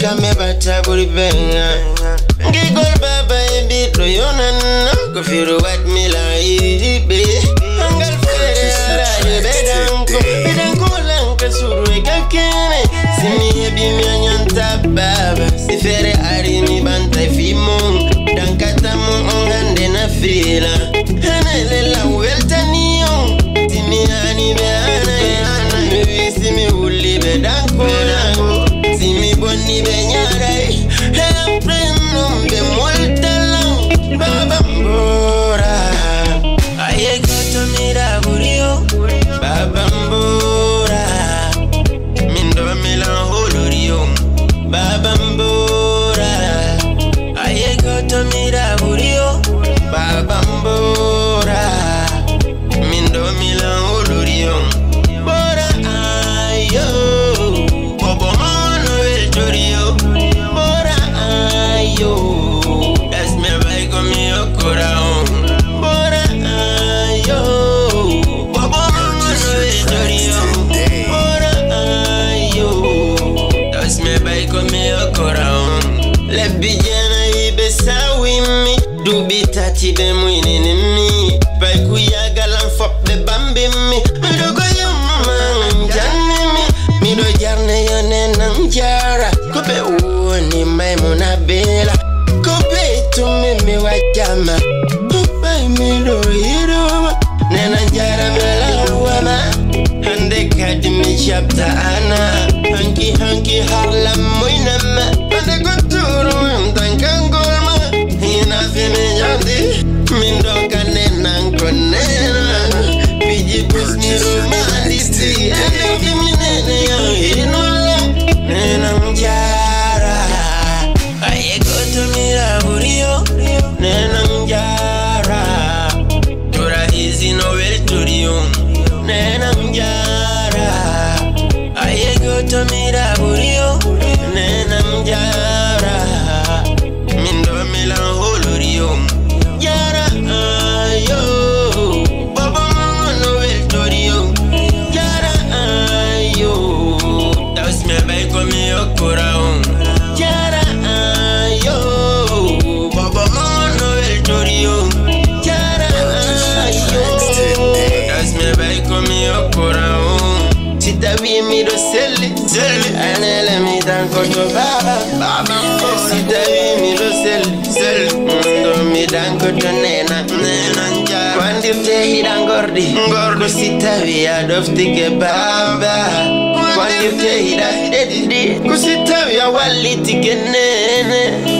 kame bata buri benga Ngigol baba ebi toyona nna Kufiru wat mila ibe Angal fere ala ibedanko Bidanko lanka suru eka kene Simi ebi mianyanta baba Sifere ari mi banta fimong Dankata mo ongande na fila Hanelela uwelta niyong Simi anibe anayi Simi ulibe danko Ni beñarai, emprendum de multalón, babambora. Aye goto mira gurio, babambora. Mindo melan holorio, babambora. Aye goto mira gurio, babambora. Mindo melan holorio, bora ayo. Tati be mwini ni mi Baiku ya galan fop be bambi mi Midogo yo mama njani mi Mido jarne yo nena njara Kope uo ni maimu na bela Kope itu mimi wajama Kupai mido hiruma Nena njara mela uwama Hande kadi mi chapta ana Hanki hanki harla muinama Hande kuturu mtankangulma Hina fini Mindoka nena nkonena Piji kusniru malisi Enoki minene ya inula Nena mjara Aye goto mira burio Nena mjara Tura hizi no welturio Nena mjara Aye goto mira burio Nena mjara Mindo mila hulurio Baba